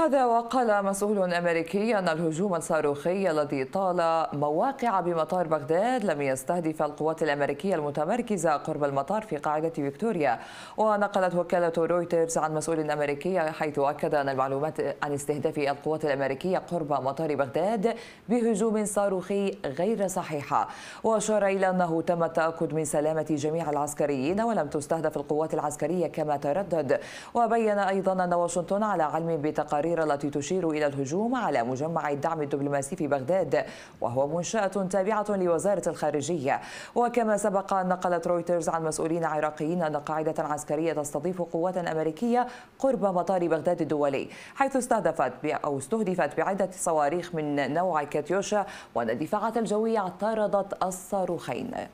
هذا وقال مسؤول أمريكي أن الهجوم الصاروخي الذي طال مواقع بمطار بغداد لم يستهدف القوات الأمريكية المتمركزة قرب المطار في قاعدة فيكتوريا. ونقلت وكالة رويترز عن مسؤول أمريكي حيث أكد أن المعلومات عن استهداف القوات الأمريكية قرب مطار بغداد بهجوم صاروخي غير صحيحة، وأشار إلى أنه تم التأكد من سلامة جميع العسكريين ولم تستهدف القوات العسكرية كما تردد. وبين أيضا أن واشنطن على علم بتقارير التي تشير إلى الهجوم على مجمع الدعم الدبلوماسي في بغداد، وهو منشأة تابعة لوزارة الخارجية. وكما سبق نقلت رويترز عن مسؤولين عراقيين أن قاعدة عسكرية تستضيف قوات أمريكية قرب مطار بغداد الدولي، حيث استهدفت بعدة صواريخ من نوع كاتيوشا، وأن الدفاعات الجوية اعترضت الصاروخين.